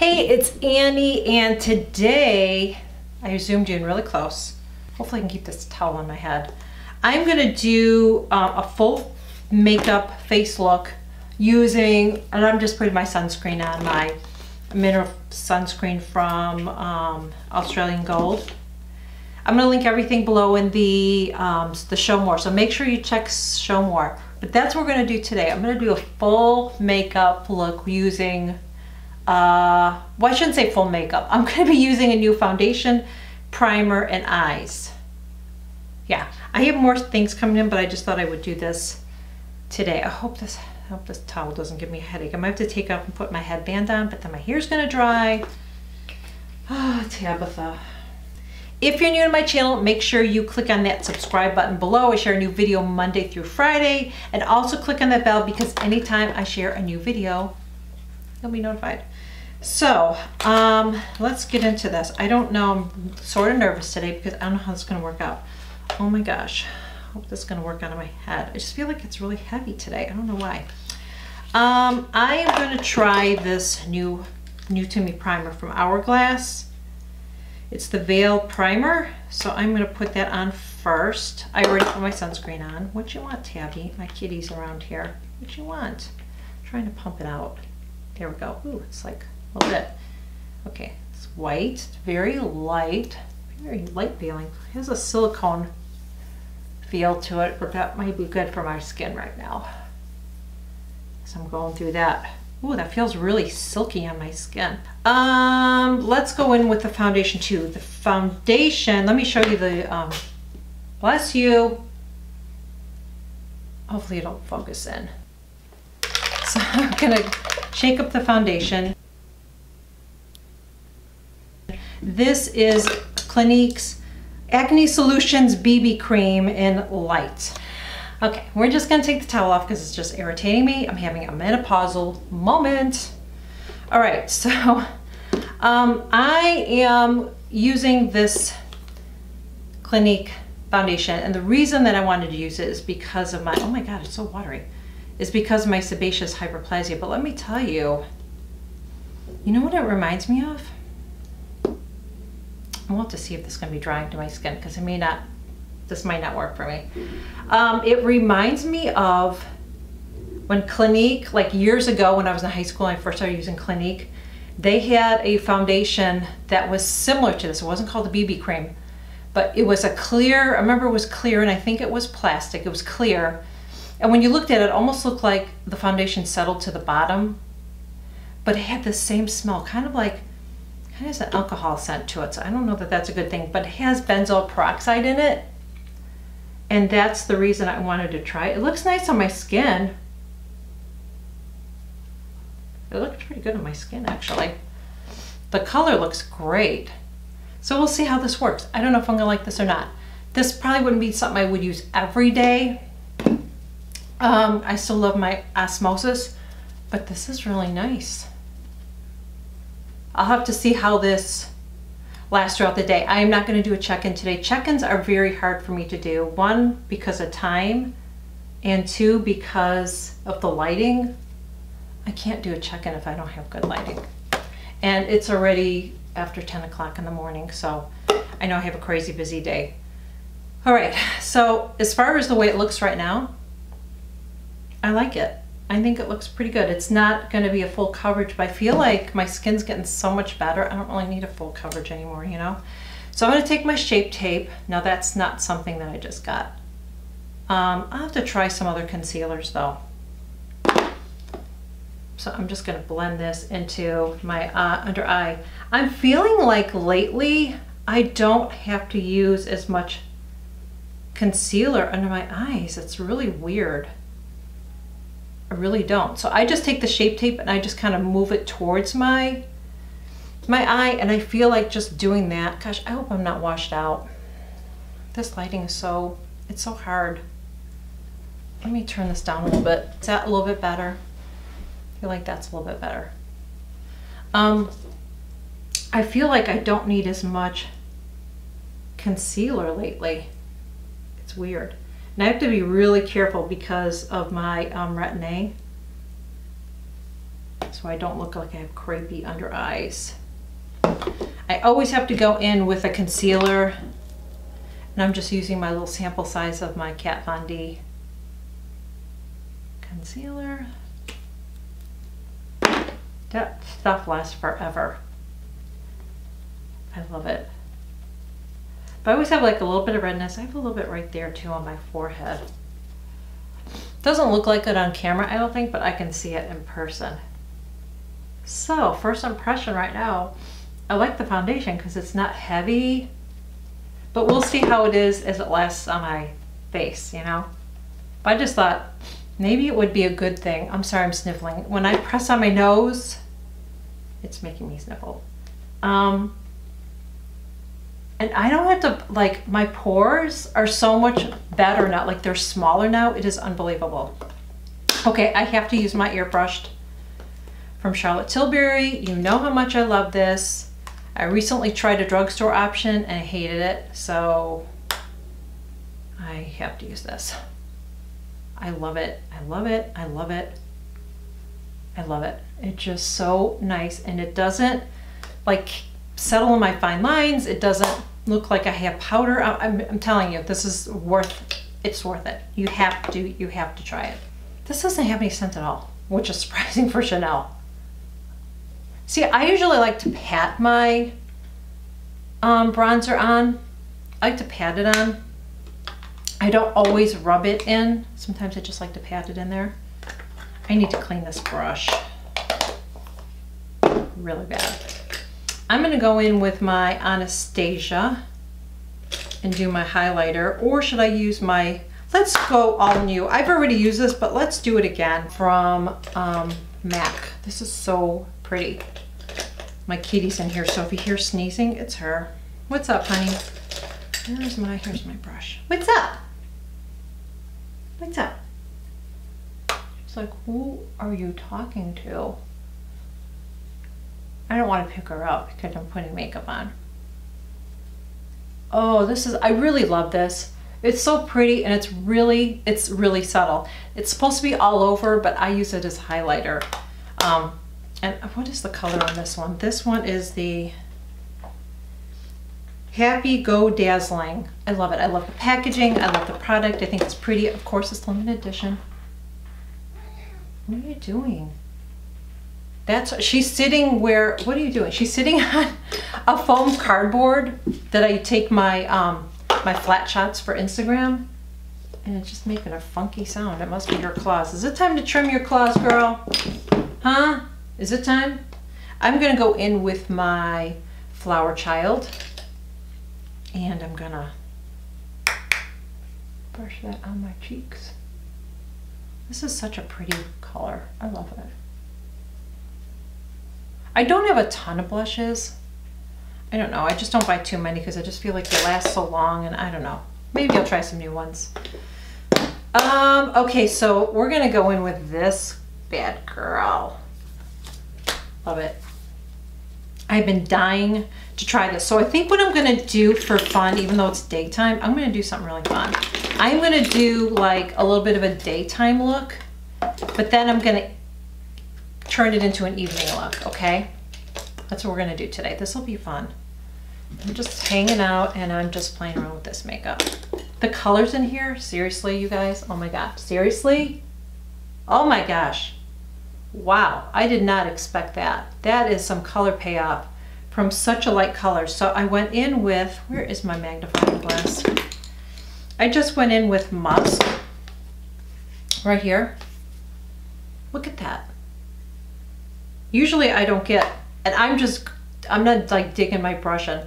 Hey, it's Annie, and today I zoomed in really close. Hopefully I can keep this towel on my head. I'm gonna do a full makeup face look using, and I'm just putting my sunscreen on, my mineral sunscreen from Australian Gold. I'm gonna link everything below in the show more, so make sure you check show more. But that's what we're gonna do today. I'm gonna do a full makeup look using well, I shouldn't say full makeup. I'm going to be using a new foundation, primer, and eyes. Yeah, I have more things coming in, but I just thought I would do this today. I hope this towel doesn't give me a headache. I might have to take off and put my headband on, but then my hair's going to dry. Oh, Tabitha. If you're new to my channel, make sure you click on that subscribe button below. I share a new video Monday through Friday, and also click on that bell because anytime I share a new video, you'll be notified. So let's get into this. I don't know, I'm sort of nervous today because I don't know how it's gonna work out. Oh my gosh, I hope this is gonna work out in my head. I just feel like it's really heavy today. I don't know why. I am gonna try this new to me primer from Hourglass. It's the Veil Primer. So I'm gonna put that on first. I already put my sunscreen on. What you want, Tabby? My kitty's around here. What you want? I'm trying to pump it out. There we go. Ooh, it's like a little bit. Okay, it's white. It's very light feeling. It has a silicone feel to it, but that might be good for my skin right now. So I'm going through that. Ooh, that feels really silky on my skin. Let's go in with the foundation too. The foundation, let me show you the, bless you. Hopefully it'll focus in. So I'm gonna shake up the foundation. This is Clinique's Acne Solutions BB Cream in Light. Okay, we're just gonna take the towel off because it's just irritating me. I'm having a menopausal moment. All right, so I am using this Clinique foundation, and the reason that I wanted to use it is because of my, oh my God, it's so watery. Is because of my sebaceous hyperplasia. But let me tell you, you know what it reminds me of? I want to see if this is gonna be drying to my skin because I may not, this might not work for me. It reminds me of when Clinique, like years ago when I was in high school and I first started using Clinique, they had a foundation that was similar to this. It wasn't called the BB cream, but it was a clear, I remember it was clear and I think it was plastic, it was clear. And when you looked at it, it almost looked like the foundation settled to the bottom, but it had the same smell, kind of has an alcohol scent to it. So I don't know that that's a good thing, but it has benzoyl peroxide in it. And that's the reason I wanted to try it. It looks nice on my skin. It looks pretty good on my skin, actually. The color looks great. So we'll see how this works. I don't know if I'm gonna like this or not. This probably wouldn't be something I would use every day. I still love my Osmosis, but this is really nice. I'll have to see how this lasts throughout the day. I am not going to do a check-in today. Check-ins are very hard for me to do. One, because of time, and two, because of the lighting. I can't do a check-in if I don't have good lighting. And it's already after 10 o'clock in the morning, so I know I have a crazy busy day. All right, so as far as the way it looks right now, I like it. I think it looks pretty good. It's not going to be a full coverage, but I feel like my skin's getting so much better. I don't really need a full coverage anymore, you know? So I'm going to take my Shape Tape. Now that's not something that I just got. I'll have to try some other concealers though. So I'm just going to blend this into my under eye. I'm feeling like lately I don't have to use as much concealer under my eyes. It's really weird. I really don't. So I just take the Shape Tape and I just kind of move it towards my eye, and I feel like just doing that. Gosh, I hope I'm not washed out. This lighting is so, it's so hard. Let me turn this down a little bit. Is that a little bit better? I feel like that's a little bit better. I feel like I don't need as much concealer lately. It's weird. And I have to be really careful because of my Retin-A. so I don't look like I have crepey under eyes. I always have to go in with a concealer, and I'm just using my little sample size of my Kat Von D concealer. That stuff lasts forever. I love it. But I always have like a little bit of redness. I have a little bit right there too on my forehead. Doesn't look like it on camera, I don't think, but I can see it in person. So, first impression right now, I like the foundation because it's not heavy, but we'll see how it is as it lasts on my face, you know? But I just thought maybe it would be a good thing. I'm sorry, I'm sniffling. When I press on my nose, it's making me sniffle. And I don't have to, like, my pores are so much better now. Like, they're smaller now. It is unbelievable. Okay, I have to use my ear brushed from Charlotte Tilbury. You know how much I love this. I recently tried a drugstore option and I hated it, so I have to use this. I love it. I love it. I love it. I love it. It's just so nice, and it doesn't, like, settle in my fine lines. It doesn't look like I have powder. I'm telling you, this is worth it. You have to try it. This doesn't have any scent at all, which is surprising for Chanel. See, I usually like to pat my bronzer on. I like to pat it on. I don't always rub it in. Sometimes I just like to pat it in there. I need to clean this brush really bad. I'm gonna go in with my Anastasia and do my highlighter, or should I use my, let's go all new. I've already used this, but let's do it again from MAC. This is so pretty. My kitty's in here, so if you hear sneezing, it's her. What's up, honey? Here's my brush. What's up? What's up? It's like, who are you talking to? I don't want to pick her up because I'm putting makeup on. Oh, this is, I really love this. It's so pretty, and it's really subtle. It's supposed to be all over, but I use it as highlighter. And what is the color on this one? This one is the Happy Go Dazzling. I love it. I love the packaging. I love the product. I think it's pretty. Of course, it's limited edition. What are you doing? That's, she's sitting where, what are you doing? She's sitting on a foam cardboard that I take my my flat shots for Instagram, and it's just making a funky sound. It must be your claws. Is it time to trim your claws, girl? Huh? Is it time? I'm gonna go in with my Flower Child, and I'm gonna brush that on my cheeks. This is such a pretty color. I love it. I don't have a ton of blushes. I don't know, I just don't buy too many because I just feel like they last so long, and I don't know. Maybe I'll try some new ones. Okay, so we're gonna go in with this bad girl. Love it. I've been dying to try this. So I think what I'm gonna do for fun, even though it's daytime, I'm gonna do something really fun. I'm gonna do like a little bit of a daytime look, but then I'm gonna turn it into an evening look, okay? That's what we're gonna do today. This will be fun. I'm just hanging out and I'm just playing around with this makeup. The colors in here, seriously, you guys, oh my gosh, seriously? Oh my gosh, wow, I did not expect that. That is some color payoff from such a light color. So I went in with, where is my magnifying glass? I just went in with Musk, right here. Look at that. Usually I don't get, and I'm not like digging my brush in.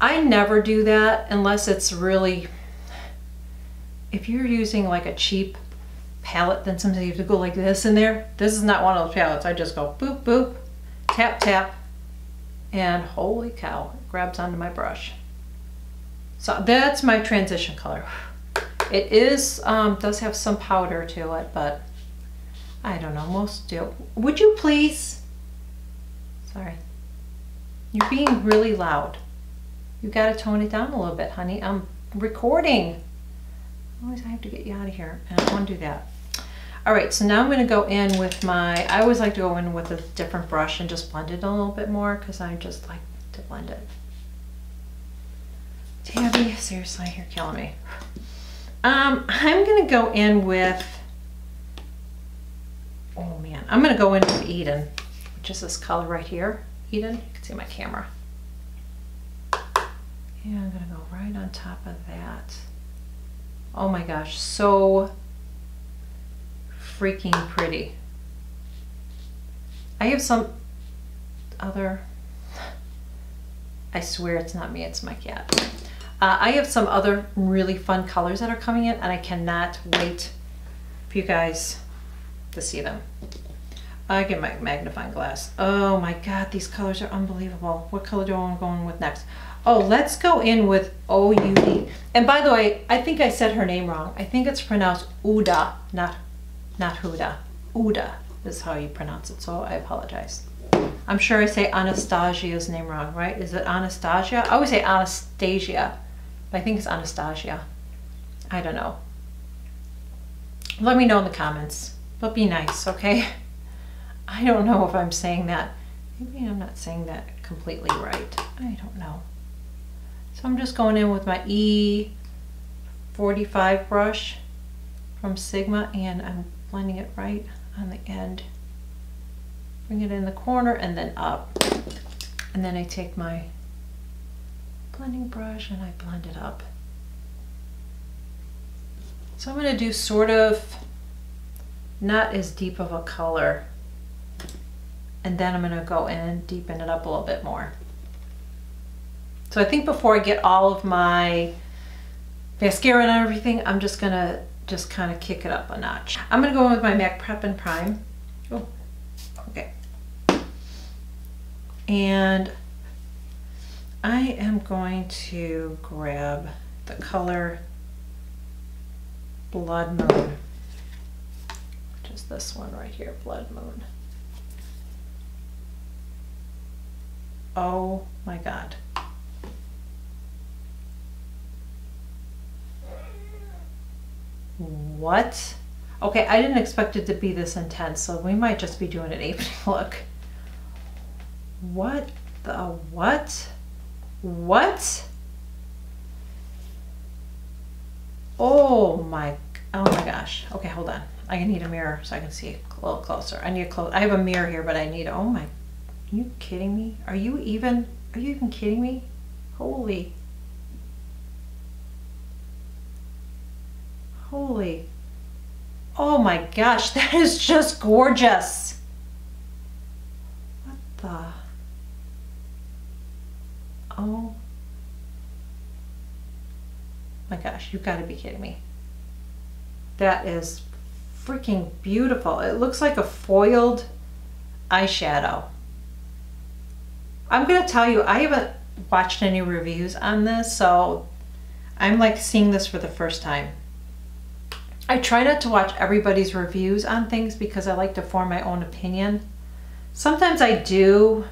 I never do that unless it's really, if you're using like a cheap palette, then sometimes you have to go like this in there. This is not one of those palettes. I just go boop, boop, tap, tap, and holy cow, it grabs onto my brush. So that's my transition color. It is, does have some powder to it, but I don't know, most do. Would you please? Sorry, you're being really loud. You gotta tone it down a little bit, honey. I'm recording. I always have to get you out of here, and I don't wanna do that. All right, so now I'm gonna go in with my, I always like to go in with a different brush and just blend it a little bit more because I just like to blend it. Tabby, seriously, you're killing me. I'm gonna go in with, oh man, I'm gonna go in with Eden, which is this color right here. Eden, you can see my camera. And I'm gonna go right on top of that. Oh my gosh, so freaking pretty. I have some other, I swear it's not me, it's my cat. I have some other really fun colors that are coming in and I cannot wait for you guys to see them. I get my magnifying glass. Oh my God, these colors are unbelievable. What color do I want to go in with next? Oh, let's go in with O-U-D. And by the way, I think I said her name wrong. I think it's pronounced Uda, not Huda. Uda is how you pronounce it, so I apologize. I'm sure I say Anastasia's name wrong, right? Is it Anastasia? I always say Anastasia, but I think it's Anastasia. I don't know. Let me know in the comments, but be nice, okay? I don't know if I'm saying that. Maybe I'm not saying that completely right. I don't know. So I'm just going in with my E45 brush from Sigma and I'm blending it right on the end. Bring it in the corner and then up. And then I take my blending brush and I blend it up. So I'm going to do sort of not as deep of a color. And then I'm going to go in and deepen it up a little bit more. So I think before I get all of my mascara and everything, I'm just going to just kind of kick it up a notch. I'm going to go in with my MAC Prep and Prime. Oh, okay. And I am going to grab the color Blood Moon, which is this one right here, Blood Moon. Oh my God. What? Okay, I didn't expect it to be this intense, so we might just be doing an evening look. What the what? What? Oh my gosh. Okay, hold on. I need a mirror so I can see a little closer. I need a close. I have a mirror here, but I need, oh my. Are you kidding me? Are you even kidding me? Holy. Holy. Oh my gosh, that is just gorgeous. What the? Oh my gosh, you've got to be kidding me. That is freaking beautiful. It looks like a foiled eyeshadow. I'm gonna tell you, I haven't watched any reviews on this, so I'm like seeing this for the first time. I try not to watch everybody's reviews on things because I like to form my own opinion. Sometimes I do,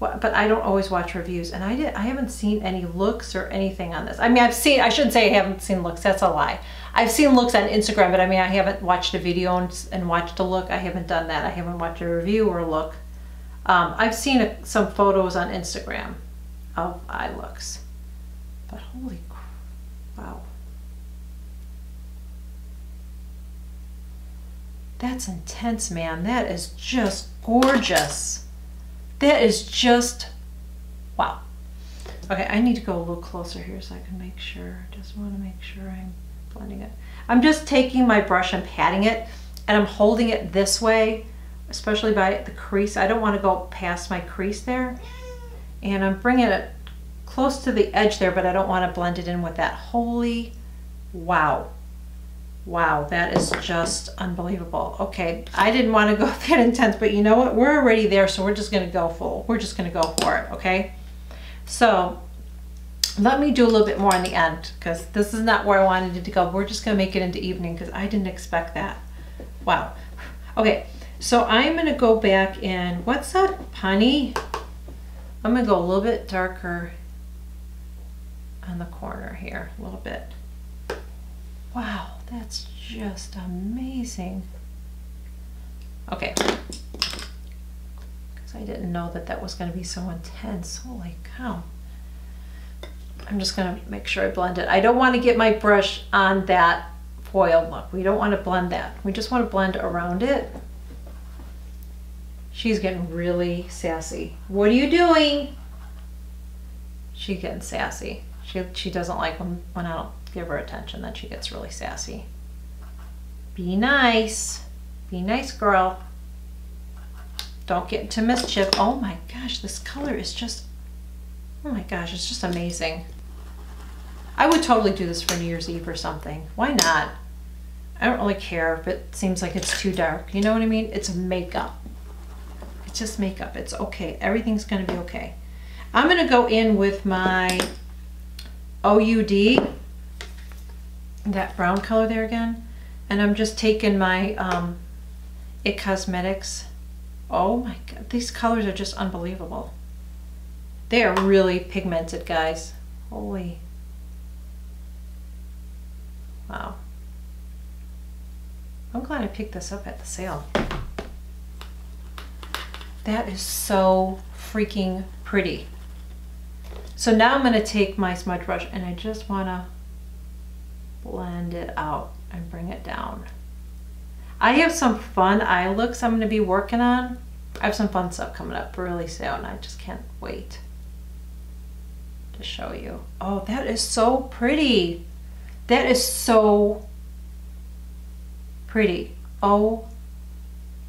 but I don't always watch reviews, and I haven't seen any looks or anything on this. I mean, I shouldn't say I haven't seen looks, that's a lie. I've seen looks on Instagram, but I mean, I haven't watched a video and watched a look. I haven't done that. I haven't watched a review or a look. I've seen some photos on Instagram of eye looks, but holy crap, wow. That's intense, man. That is just gorgeous. That is just, wow. Okay, I need to go a little closer here so I can make sure. I just want to make sure I'm blending it. I'm just taking my brush and patting it, and I'm holding it this way, especially by the crease. I don't want to go past my crease there. And I'm bringing it close to the edge there, but I don't want to blend it in with that. Holy wow. Wow, that is just unbelievable. Okay, I didn't want to go that intense, but you know what? We're already there, so we're just going to go full. We're just going to go for it, okay? So let me do a little bit more on the end because this is not where I wanted it to go. We're just going to make it into evening because I didn't expect that. Wow. Okay. So I'm gonna go back in, what's up, honey? I'm gonna go a little bit darker on the corner here, a little bit. Wow, That's just amazing. Okay, because I didn't know that that was going to be so intense. Holy cow. I'm just going to make sure I blend it. I don't want to get my brush on that foil look. We don't want to blend that. We just want to blend around it. She's getting really sassy. What are you doing? She's getting sassy. She doesn't like when I don't give her attention, then she gets really sassy. Be nice. Be nice, girl. Don't get into mischief. Oh my gosh, this color is just, oh my gosh, it's just amazing. I would totally do this for New Year's Eve or something. Why not? I don't really care if it seems like it's too dark. You know what I mean? It's makeup. It's just makeup. It's okay. Everything's going to be okay. I'm going to go in with my OUD, that brown color there again, and I'm just taking my IT Cosmetics. Oh my god, these colors are just unbelievable. They are really pigmented, guys. Holy. Wow. I'm glad I picked this up at the sale. That is so freaking pretty. So now I'm going to take my smudge brush and I just want to blend it out and bring it down. I have some fun eye looks I'm going to be working on. I have some fun stuff coming up really soon. I just can't wait to show you. Oh, that is so pretty. That is so pretty. Oh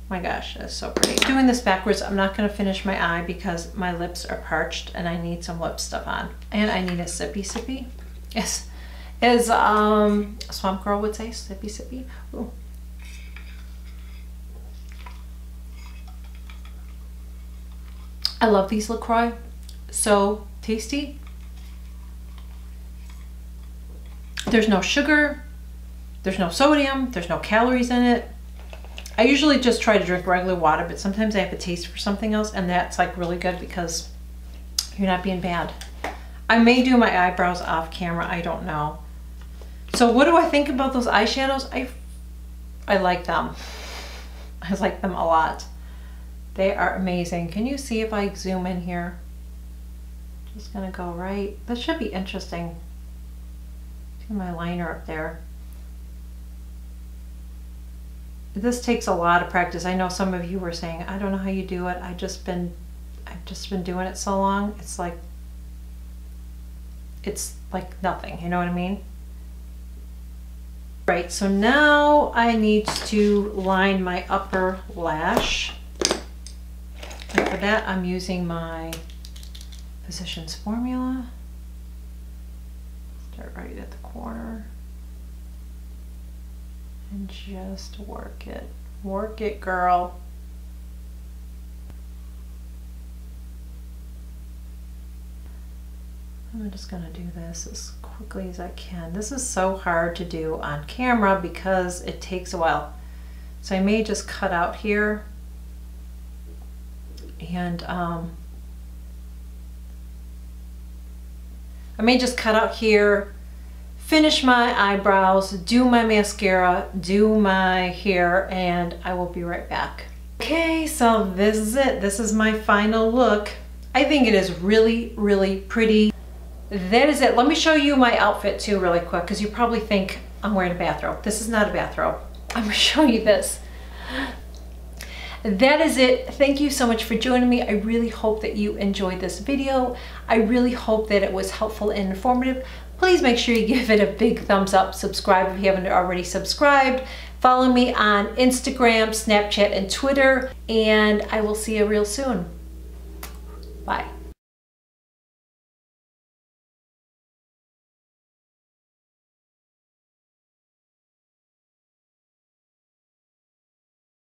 my gosh, that's so pretty. Doing this backwards, I'm not going to finish my eye because my lips are parched and I need some lip stuff on. And I need a sippy sippy. Yes, as Swamp Girl would say, sippy sippy. Ooh. I love these LaCroix, so tasty. There's no sugar, there's no sodium, there's no calories in it. I usually just try to drink regular water, but sometimes I have a taste for something else, and that's like really good because you're not being bad. I may do my eyebrows off camera, I don't know. So what do I think about those eyeshadows? I like them. I like them a lot. They are amazing. Can you see if I zoom in here? Just gonna go right. That should be interesting. See my liner up there. This takes a lot of practice. I know some of you were saying, I don't know how you do it. I've just been doing it so long. It's like nothing, you know what I mean? Right, so now I need to line my upper lash. And for that, I'm using my Physicians Formula. Start right at the corner. And just work it. Work it, girl. I'm just gonna do this as quickly as I can. This is so hard to do on camera because it takes a while. So I may just cut out here. And I may just cut out here, finish my eyebrows, do my mascara, do my hair, and I will be right back. Okay, so this is it. This is my final look. I think it is really, really pretty. That is it. Let me show you my outfit too really quick because you probably think I'm wearing a bathrobe. This is not a bathrobe. I'm going to show you this. That is it. Thank you so much for joining me. I really hope that you enjoyed this video. I really hope that it was helpful and informative. Please make sure you give it a big thumbs up. Subscribe if you haven't already subscribed. Follow me on Instagram, Snapchat, and Twitter. And I will see you real soon. Bye.